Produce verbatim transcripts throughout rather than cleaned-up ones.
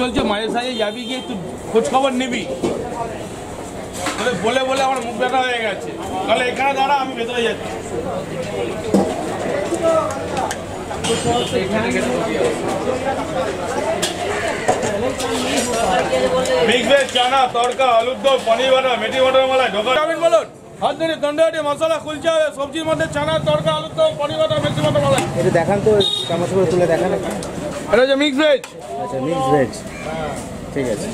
চল যে মায়ের সাথে যাবি গিয়ে তুই খোঁজ খবর নিবি বলে বলে বলে আমার মুখ ব্যথা হয়ে গেছে তাহলে এখানে দাঁড়া আমি ভেতরে যাচ্ছি বিগ ভেজ চানা তড়কা আলুর দম পনির বাটা মিটি মটর মালাই ঢোকা চাউমিন বলুন হাত ধরে দণ্ডাটি মশলা খুলছে হবে সবজির মধ্যে চানা তড়কা আলুর দম পনির বাটা মিটি মটর মালাই এটা দেখান তো চামচ করে তুলে দেখান এটা যে মিক্স ভেজ আচ্ছা মিক্স ভেজ হ্যাঁ ঠিক আছে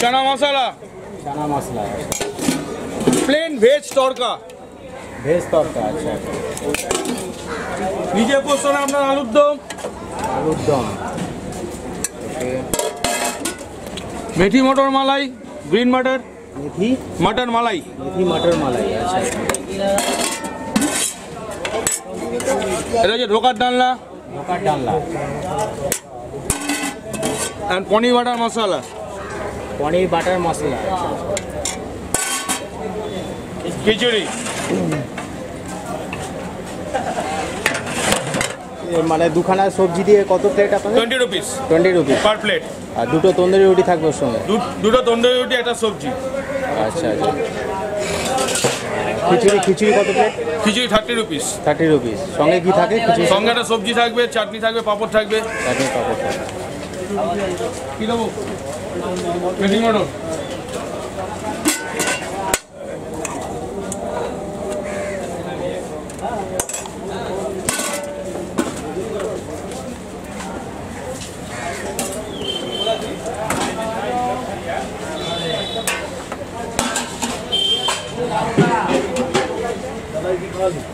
chana masala chana masala plain veg tadka veg tadka আচ্ছা নিজে পোষণ আপনার আলুর দম আলুর দম मेथी मटर मलाई ग्रीन मटर मेथी मटर मलाई मेथी मटर मलाई अच्छा এটা যে ঢোকার ডালনা ঢোকার ডালনা আর পনির বাটার মশলা পনির বাটার মশলা খিচুড়ি মানে দুখানা সবজি দিয়ে কত প্লেট আপনাদের twenty rupees twenty rupees per plate আর দুটো তন্দুরি রুটি থাকবে ওর সঙ্গে দুটো তন্দুরি রুটি একটা সবজি আচ্ছা আচ্ছা খিচুড়ি খিচুড়ি কত plate khichdi thirty rupees thirty rupees সঙ্গে কি থাকে খিচুড়ি সঙ্গে একটা সবজি থাকবে চাটনি থাকবে পাপড় থাকবে চাটনি পাপড় থাকবে কি দেব পেটিং অর্ডার ठीक है यार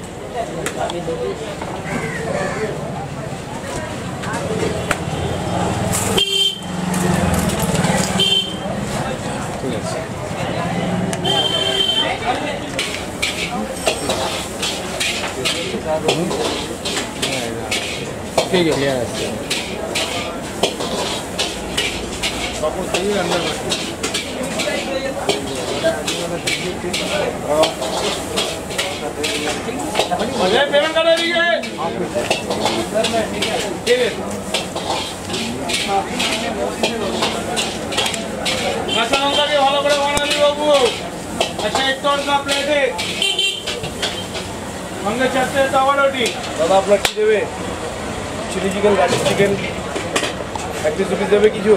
पापड़ चाहिए अंदर मजे पेमेंट कर रही है अच्छा उनका भी ভালো করে বানা নি বাবু अच्छा एक तोड़ का प्लेट है हमने चाहते तवा रोटी दादा आप लग की देवे चिली चिकन गार्लिक चिकन একটু সুপি দেবে কিছু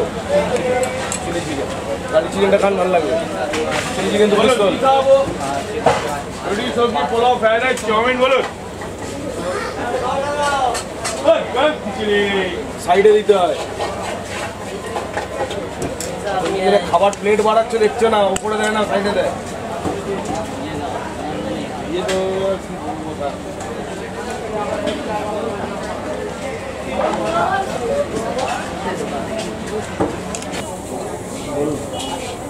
চিলি চিকেন গার্লিক চিকেনটা খান ভালো লাগবে চিলি চিকেন তো বলো রুটি সবজি পোলাও ফ্রাইড রাইস চাউমিন বলো ওই গার্লিক চিলি সাইডে দিতে হয় এর খাবার প্লেট বাড়াচ্ছে দেখছো না উপরে দেয় না সাইডে দেয় ये तो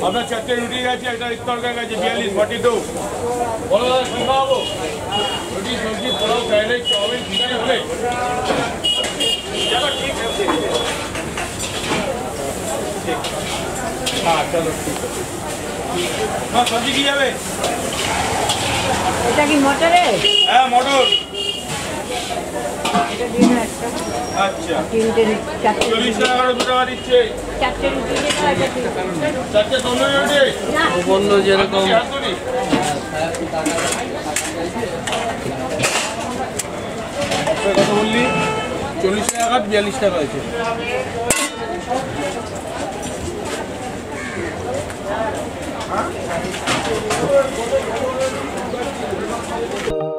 अपना चट्टे रोटी गाची একটা তরকা গাছি forty-two বলো খাবো রুটি সবজি pulao fried rice chowmein khichdi হলে चलो ठीक है हां चलो ठीक है हां सब्जी কি যাবে এটা কি মটরে হ্যাঁ মটর এটা দিন একটা আচ্ছা তিনটে forty টাকা করে দুটো দিচ্ছে চারটে রুটি দিয়ে খাওয়া যাচ্ছে চারটে দোনো রুটি ও বন্ধ যেরকম কত বললি forty টাকা forty-two টাকা আছে হ্যাঁ